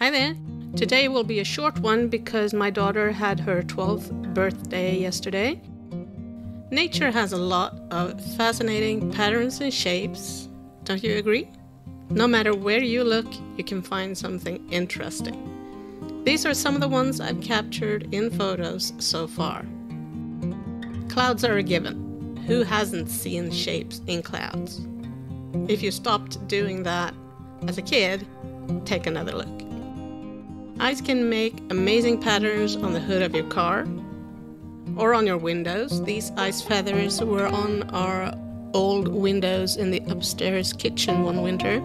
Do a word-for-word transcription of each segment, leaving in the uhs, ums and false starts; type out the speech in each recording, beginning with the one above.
Hi there. Today will be a short one because my daughter had her twelfth birthday yesterday. Nature has a lot of fascinating patterns and shapes, don't you agree? No matter where you look, you can find something interesting. These are some of the ones I've captured in photos so far. Clouds are a given. Who hasn't seen shapes in clouds? If you stopped doing that as a kid, take another look. Eyes can make amazing patterns on the hood of your car or on your windows. These ice feathers were on our old windows in the upstairs kitchen one winter.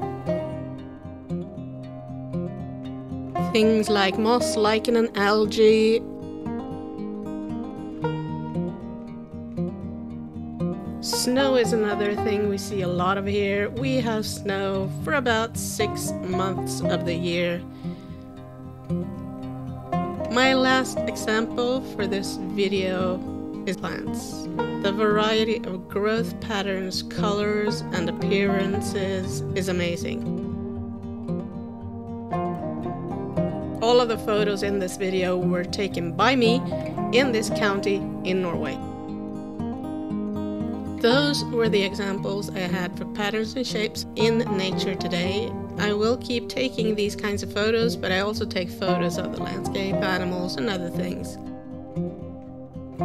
Things like moss, lichen and algae. Snow is another thing we see a lot of here. We have snow for about six months of the year. My last example for this video is plants. The variety of growth patterns, colors, and appearances is amazing. All of the photos in this video were taken by me in this county in Norway. Those were the examples I had for patterns and shapes in nature today. I will keep taking these kinds of photos, but I also take photos of the landscape, animals, and other things.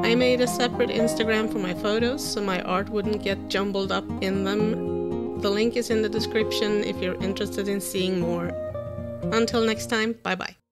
I made a separate Instagram for my photos, so my art wouldn't get jumbled up in them. The link is in the description if you're interested in seeing more. Until next time, bye-bye.